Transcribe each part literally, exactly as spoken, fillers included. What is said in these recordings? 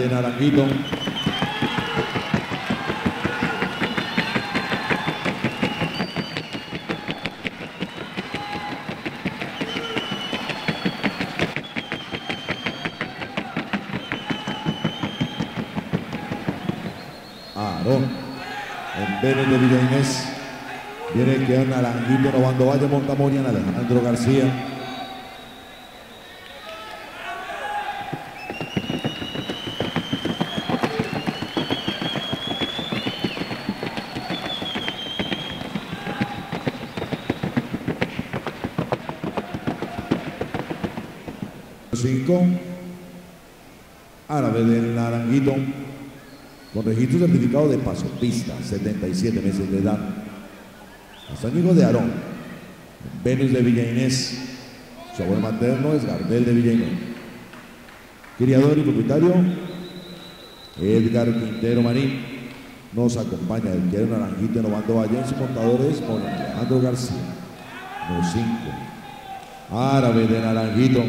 de Naranjito. Aarón, en Venus de Villa Inés. Viene el que es Naranjito, robando Valle Montamorian, Alejandro García. cinco, Árabe del Naranjito, con registro certificado de pasopista, setenta y siete meses de edad. Los amigos de Aarón, Venus de Villa Inés, su abuelo materno es Gardel de Villa Inés. Criador y propietario, Edgar Quintero Marín. Nos acompaña el que era Naranjito en Obando Valle, en sus contadores con Alejandro García. Los cinco, Árabe de Naranjito.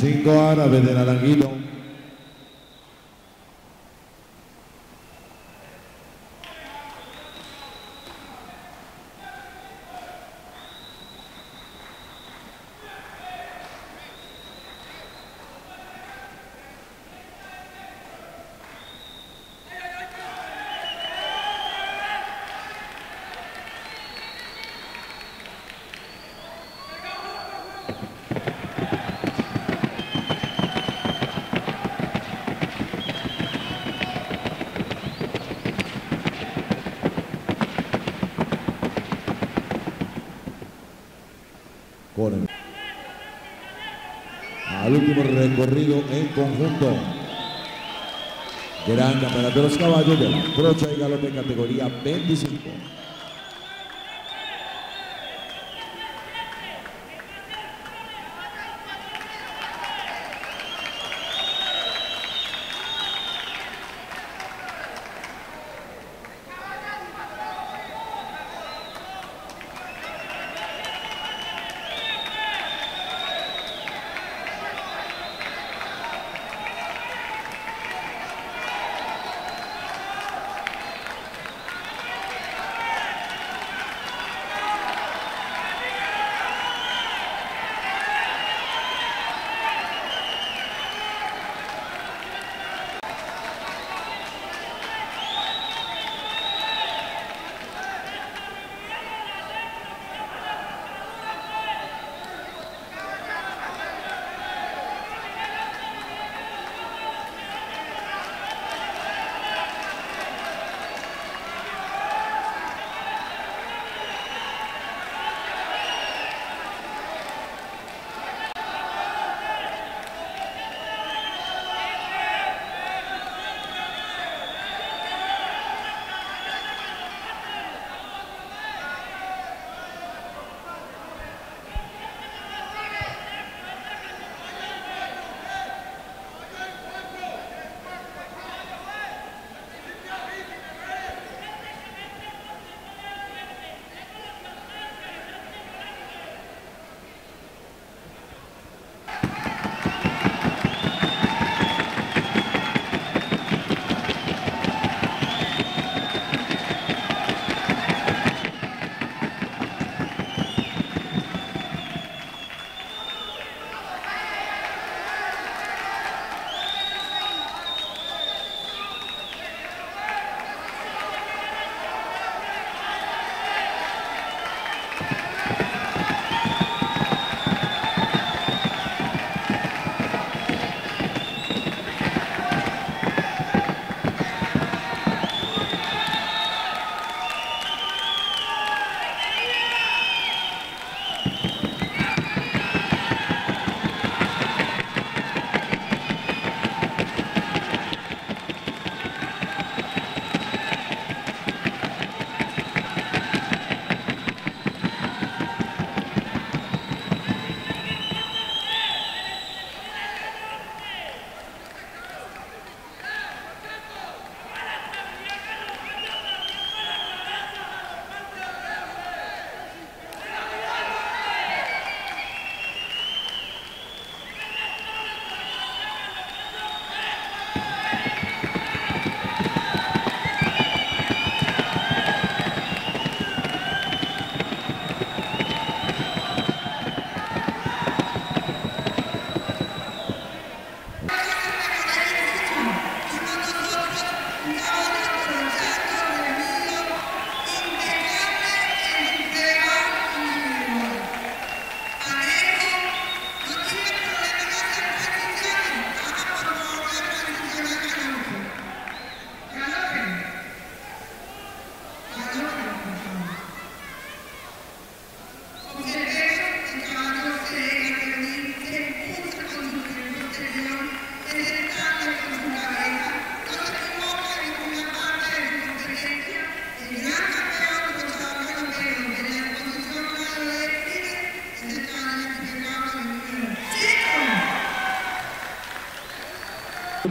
cinco Árabes de Naranjito. Al último recorrido en conjunto. Gran campeonato de los caballos de la Trocha y Galope, categoría veinticinco.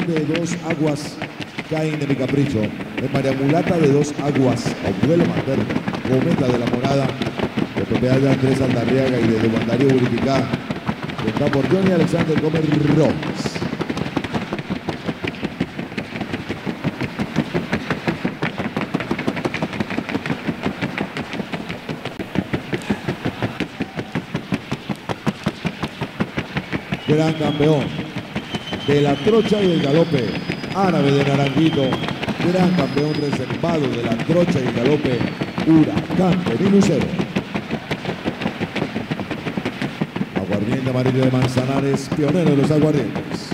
de Dos Aguas caen de Mi Capricho. En María Mulata de Dos Aguas, a un duelo materno, Cometa de la Morada, de propiedad de Andrés Andariego y de Mandario Urificá, que está por Johnny Alexander Gómez Rojas. Gran campeón de la trocha y el galope, Árabe de Naranjito. Gran campeón reservado de la trocha y el galope, Huracán de Lucero. Aguardiente amarillo de Manzanares, pionero de los aguardientes.